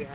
ya.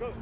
Go.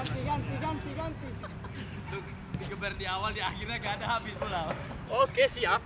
Ganti. Lu digeber di awal, di akhirnya gak ada habis pula. Oke, siap.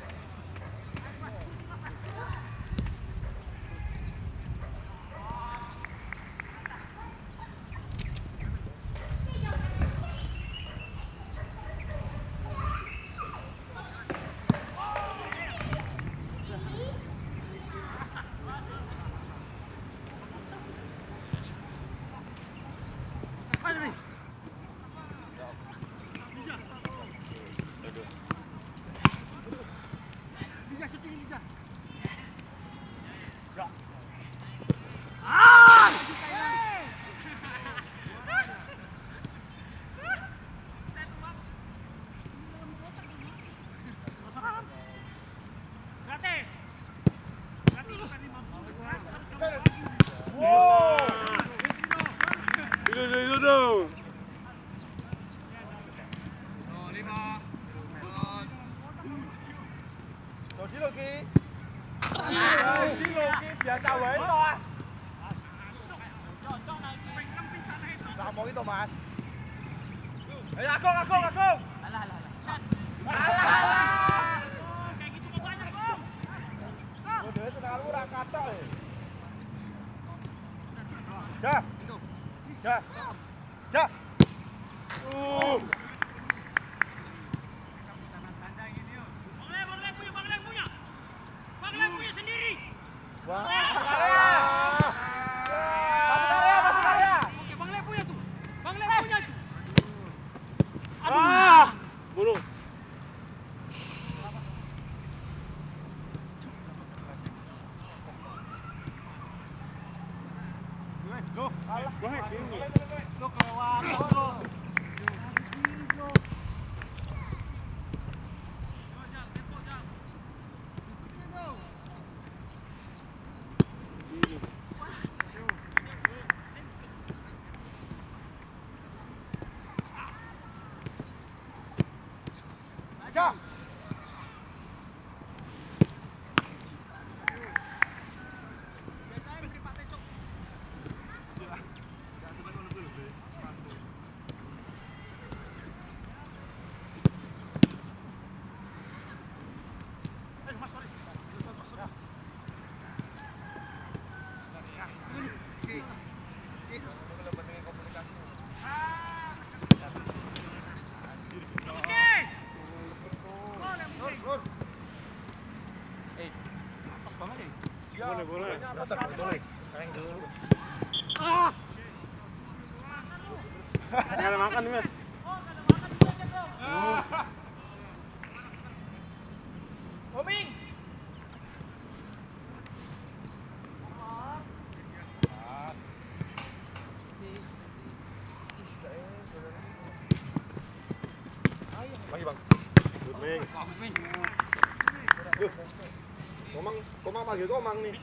Komang nih.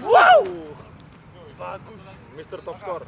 Wow. Bagus, Mr. Top Score.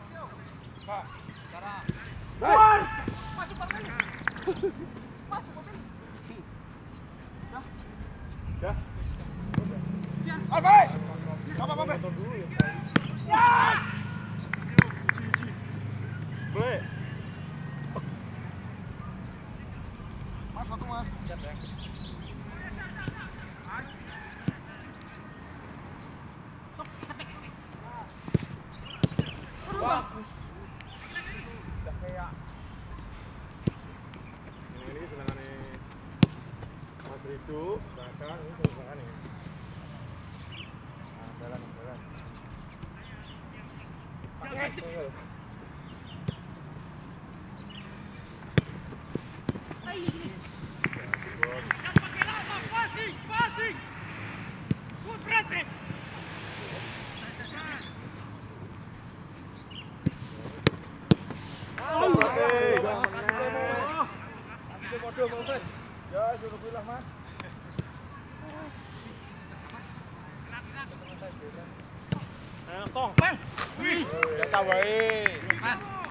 Ya, suruh pilih, Mas. Tong, Bang. Wih, biasa wae. Pas.